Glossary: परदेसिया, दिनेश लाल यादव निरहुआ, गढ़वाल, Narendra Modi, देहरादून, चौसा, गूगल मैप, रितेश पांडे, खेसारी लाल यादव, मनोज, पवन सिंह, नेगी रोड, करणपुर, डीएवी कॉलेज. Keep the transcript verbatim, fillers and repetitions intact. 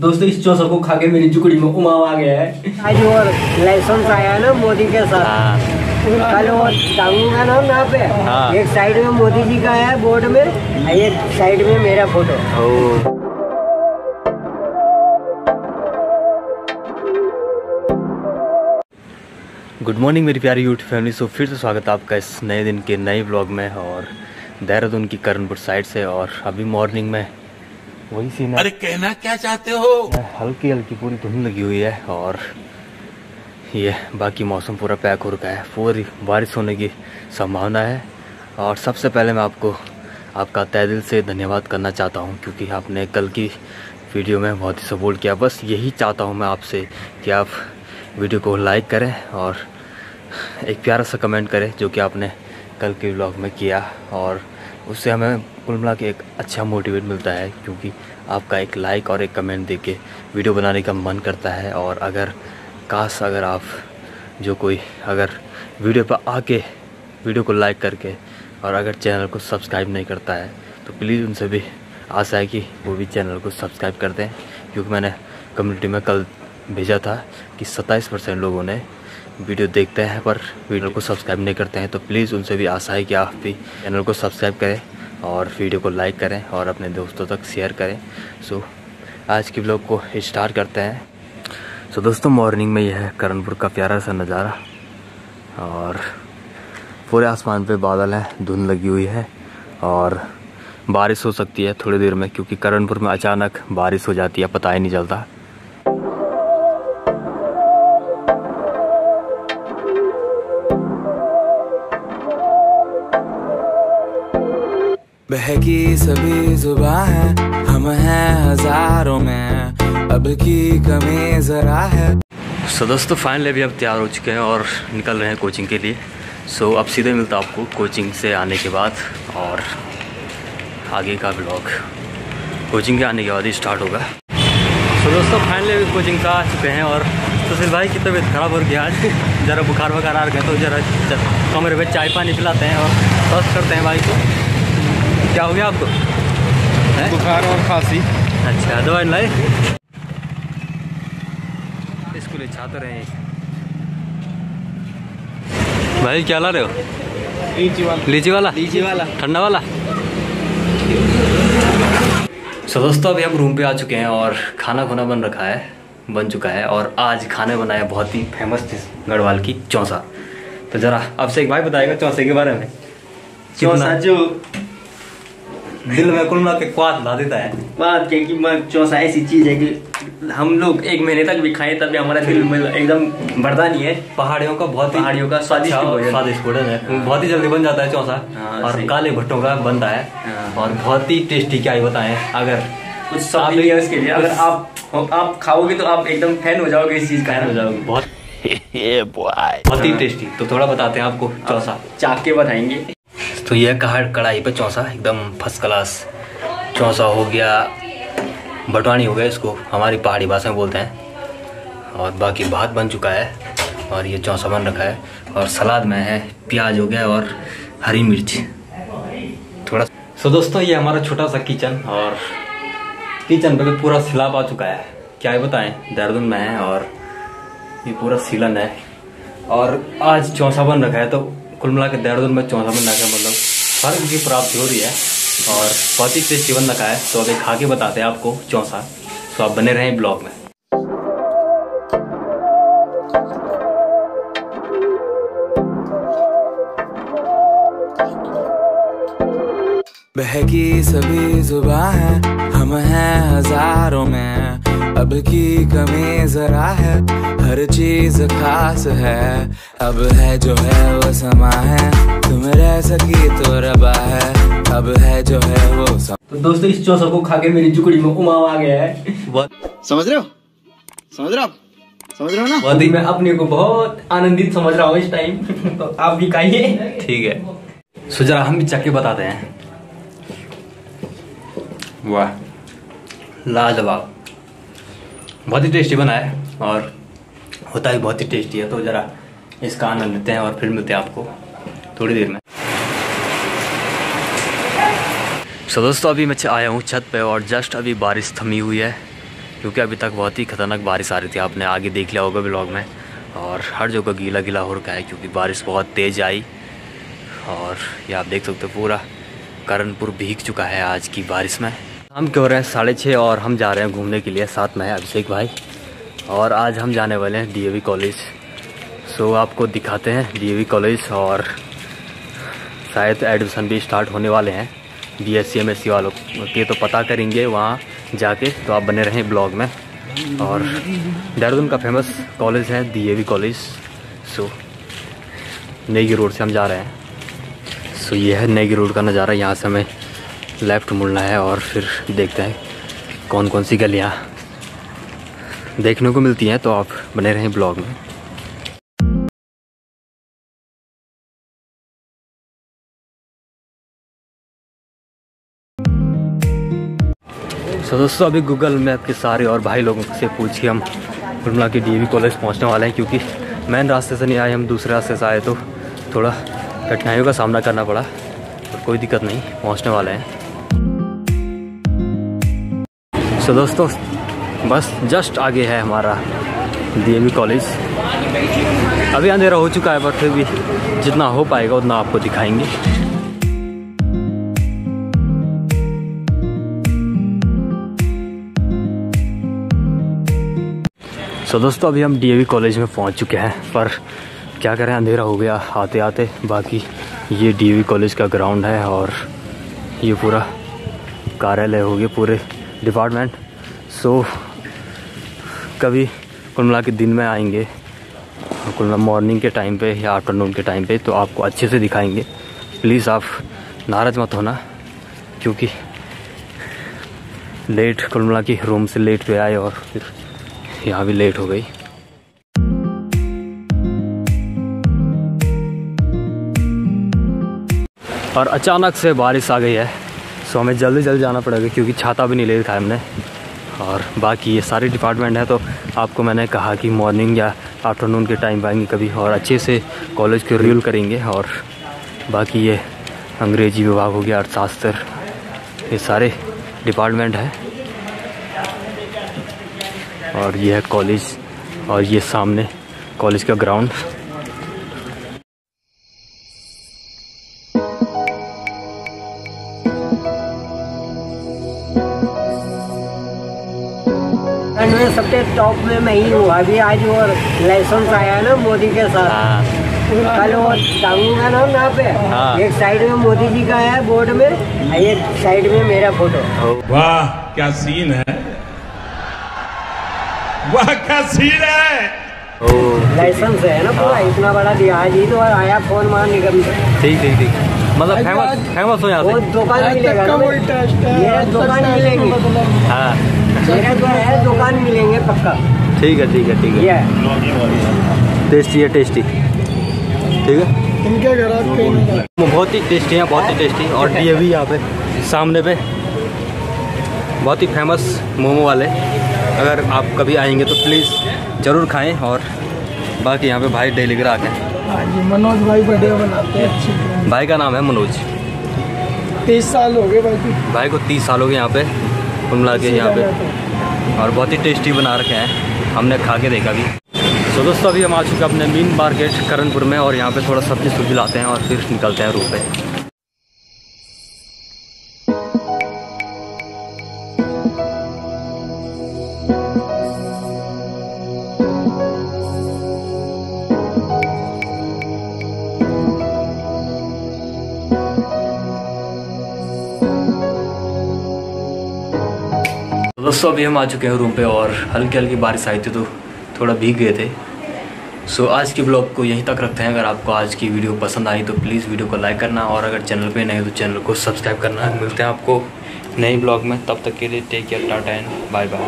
दोस्तों इस चौसा को खा के मेरी जुकड़ी में उमाव आ गया है। आज वो लहसुन खाया ना मोदी के साथ, कल वो टांगा ना ना पे, एक साइड में मोदी जी का है बोर्ड में, एक साइड में मेरा फोटो। गुड मॉर्निंग मेरी प्यारी यूट्यूब फैमिली। सो फिर से स्वागत है आपका इस नए दिन के नए ब्लॉग में। और देहरादून की करणपुर साइड से, और अभी मॉर्निंग में वही सीन है। अरे कहना क्या चाहते हो? हल्की हल्की पूरी धुंध लगी हुई है और ये बाकी मौसम पूरा पैक हो रखा है, पूरी बारिश होने की संभावना है। और सबसे पहले मैं आपको आपका तहे दिल से धन्यवाद करना चाहता हूँ, क्योंकि आपने कल की वीडियो में बहुत ही सपोर्ट किया। बस यही चाहता हूँ मैं आपसे कि आप वीडियो को लाइक करें और एक प्यारा सा कमेंट करें, जो कि आपने कल के व्लॉग में किया। और उससे हमें कुल मिला के एक अच्छा मोटिवेट मिलता है, क्योंकि आपका एक लाइक और एक कमेंट दे के वीडियो बनाने का मन करता है। और अगर काश अगर आप जो कोई अगर वीडियो पर आके वीडियो को लाइक करके और अगर चैनल को सब्सक्राइब नहीं करता है तो प्लीज़ उनसे भी आशा है कि वो भी चैनल को सब्सक्राइब कर दें, क्योंकि मैंने कम्युनिटी में कल भेजा था कि सत्ताईस परसेंट लोगों ने वीडियो देखते हैं पर वीडियो को सब्सक्राइब नहीं करते हैं। तो प्लीज़ उनसे भी आशा है कि आप भी चैनल को सब्सक्राइब करें और वीडियो को लाइक करें और अपने दोस्तों तक शेयर करें। सो आज के व्लॉग को स्टार्ट करते हैं। सो दोस्तों मॉर्निंग में यह है करणपुर का प्यारा सा नज़ारा, और पूरे आसमान पे बादल हैं, धुंध लगी हुई है और बारिश हो सकती है थोड़ी देर में, क्योंकि करणपुर में अचानक बारिश हो जाती है, पता ही नहीं चलता। बहकी सभी जुबां है, हम हैं हजारों में, अब की कमी जरा है। सो दोस्तों फाइनली अभी हम तैयार हो चुके हैं और निकल रहे हैं कोचिंग के लिए। सो so, अब सीधे मिलता आपको कोचिंग से आने के बाद, और आगे का ब्लॉग कोचिंग के आने के बाद ही स्टार्ट होगा। सो so, दोस्तों फाइनली अभी कोचिंग से आ चुके हैं, और सुशील भाई की तबीयत ख़राब हो गई आज, ज़रा बुखार वगैरह आ रखे हैं तो ज़रा कमरे में चाय पानी पिलाते हैं और स्वस्थ करते हैं भाई को। क्या हो गया आपको? बुखार और खांसी। अच्छा दवाई लाए? स्कूल छात्र हैं भाई। क्या ला रहे हो? लीची वाला। लीची वाला लीची वाला ठंडा वाला। सो दोस्तों अभी हम रूम पे आ चुके हैं और खाना खुना बन रखा है बन चुका है, और आज खाने बनाया बहुत ही फेमस चीज गढ़वाल की चौसा। तो ज़रा आपसे एक भाई बताएगा चौसे के बारे में। चौसा जो दिल में कुल मिला के क्वाद ला देता है। बात क्या कि चौसा ऐसी चीज़ है कि हम लोग एक महीने तक भी खाएं तभी हमारा दिल में एकदम बढ़ता नहीं है। पहाड़ियों का बहुत पहाड़ियों का स्वादिष्ट स्वादिष्ट भोजन है, बहुत ही जल्दी बन जाता है चौसा, और काले भट्टों का बनता है और बहुत ही टेस्टी। क्या ही बताएं, अगर कुछ आप इसके लिए अगर आप आप खाओगे तो आप एकदम फैन हो जाओगे, इस चीज़ का फैन हो जाओगे। बहुत बहुत ही टेस्टी। तो थोड़ा बताते हैं आपको चौसा, चाक के बताएंगे। तो यह कहा कढ़ाई पे चौसा एकदम फर्स्ट क्लास चौसा हो गया, बटवानी हो गया, इसको हमारी पहाड़ी भाषा में बोलते हैं। और बाकी भात बन चुका है और ये चौसा बन रखा है, और सलाद में है प्याज हो गया और हरी मिर्च थोड़ा। सो दोस्तों ये हमारा छोटा सा किचन, और किचन पे पूरा सिलाब आ चुका है, क्या ही बताएं, देहरादून में है और ये पूरा सीलन है। और आज चौसा बन रखा है तो कुल मिला के देहरादून में चौसा बन रखा है, मतलब हर उनकी प्राप्ति हो रही है और बहुत ही टेस्टी बन रखा है। तो अभी खा के बताते हैं आपको चौसा, तो आप बने रहें ब्लॉग में। बहकी सभी जुबां है, हम हैं हजारों में, अब की कमी जरा है, हर चीज खास है, अब है जो है वो समा है, तुम रह सकी तो रबा है, अब है जो है वो समा। तो दोस्तों इस चौसा को खा के मेरी जुकड़ी में उमाव आ गया है। समझ रहे हो समझ रहे हो समझ रहे हो ना? वादी मैं अपने को बहुत आनंदित समझ रहा हूँ इस टाइम। तो आप भी खाइए, ठीक है। सो जरा हम भी चख के बताते हैं। वाह लाजवाब, बहुत ही टेस्टी बना है और होता ही बहुत ही टेस्टी है। तो ज़रा इसका आनंद लेते हैं और फिर मिलते हैं आपको थोड़ी देर में। सो दोस्तों अभी मैं आया हूँ छत पे, और जस्ट अभी बारिश थमी हुई है क्योंकि अभी तक बहुत ही खतरनाक बारिश आ रही थी। आपने आगे देख लिया होगा ब्लॉग में। और हर जगह गीला गीला हो रखा है क्योंकि बारिश बहुत तेज़ आई। और ये आप देख सकते हो पूरा करणपुर भीग चुका है आज की बारिश में। हम क्यों रहे हैं साढ़े छः और हम जा रहे हैं घूमने के लिए, साथ में अभिषेक भाई। और आज हम जाने वाले हैं डीएवी कॉलेज। सो आपको दिखाते हैं डीएवी कॉलेज। और शायद एडमिशन भी स्टार्ट होने वाले हैं बीएससी एमएससी वालों के, तो पता करेंगे वहाँ जाके। तो आप बने रहें ब्लॉग में। और देहरादून का फेमस कॉलेज है डीएवी कॉलेज। So नेगी रोड से हम जा रहे हैं। सो ये है नेगी रोड का नज़ारा। यहाँ से हमें लेफ़्ट मुड़ना है और फिर देखते हैं कौन कौन सी गलियाँ देखने को मिलती हैं। तो आप बने रहें ब्लॉग में। सो दोस्तों, अभी गूगल मैप के सारे और भाई लोगों से पूछ के हम गुमला के डीएवी कॉलेज पहुंचने वाले हैं, क्योंकि मेन रास्ते से नहीं आए, हम दूसरे रास्ते से आए। तो थोड़ा कठिनाइयों का सामना करना पड़ा, पर कोई दिक्कत नहीं, पहुंचने वाले हैं। सो दोस्तों, बस जस्ट आगे है हमारा डीएवी कॉलेज। अभी अंधेरा हो चुका है, पर फिर भी जितना हो पाएगा उतना आपको दिखाएंगे। सो दोस्तों, अभी हम डीएवी कॉलेज में पहुंच चुके हैं, पर क्या करें, अंधेरा हो गया आते आते। बाकी ये डीएवी कॉलेज का ग्राउंड है और ये पूरा कार्यालय हो गया, पूरे डिपार्टमेंट। सो कभी कुल मिला के दिन में आएंगे, कुल मिला मॉर्निंग के टाइम पे या आफ्टरनून के टाइम पे, तो आपको अच्छे से दिखाएंगे। प्लीज़ आप नाराज़ मत होना, क्योंकि लेट कुल मिला के रूम से लेट पे आए और फिर यहाँ भी लेट हो गई। और अचानक से बारिश आ गई है, सो हमें जल्दी जल्दी जाना पड़ेगा क्योंकि छाता भी नहीं ले रखा है हमने। और बाकी ये सारे डिपार्टमेंट है, तो आपको मैंने कहा कि मॉर्निंग या आफ्टरनून के टाइम आएंगे कभी और अच्छे से कॉलेज के रिव्यू करेंगे। और बाकी ये अंग्रेजी विभाग हो गया, अर्थशास्त्र, ये सारे डिपार्टमेंट है। और ये है कॉलेज, और ये सामने कॉलेज का ग्राउंड। सबसे टॉप में मैं ही हूँ अभी। आज वो लाइसेंस आया है ना मोदी के साथ, कल वो टांगूंगा ना वहाँ पे, एक साइड में मोदी जी का है बोर्ड में, एक साइड में मेरा फोटो। वाह क्या सीन है, वाह क्या सीन है। लाइसेंस है ना पूरा, इतना बड़ा दिया जी। तो आया फोन मारने का भी, ठीक ठीक ठीक, मतलब फेमस फेमस हो जाते हैं। दुकान मिलेगा, दुकान मिलेगी, मेरा जो है दुकान मिलेंगे पक्का। ठीक है ठीक है ठीक है, टेस्टी है टेस्टी, ठीक है। इनके घर बहुत ही टेस्टी है, बहुत ही टेस्टी। और डीएवी यहाँ पे सामने पे बहुत ही फेमस मोमो वाले, अगर आप कभी आएंगे तो प्लीज़ ज़रूर खाएं। और बाकी यहाँ पे भाई डेली ग्राहक हैं, मनोज भाई बर्थडे मनाते हैं। भाई का नाम है मनोज। तीस साल हो गए भाई भाई को तीस साल हो गए यहाँ पे मिला के यहाँ पे, और बहुत ही टेस्टी बना रखे हैं, हमने खा के देखा भी। तो दोस्तों, अभी हम आ चुके हैं अपने मेन मार्केट करणपुर में, और यहाँ पे थोड़ा सब्जी सब्जी लाते हैं और फिर निकलते हैं रूट पे। दोस्तों, अभी हम आ चुके हैं रूम पे, और हल्की हल्की बारिश आई थी तो थोड़ा भीग गए थे। सो so, आज के ब्लॉग को यहीं तक रखते हैं। अगर आपको आज की वीडियो पसंद आई तो प्लीज़ वीडियो को लाइक करना, और अगर चैनल पे नए हो तो चैनल को सब्सक्राइब करना। मिलते हैं आपको नए ब्लॉग में, तब तक के लिए take care, tata and bye bye.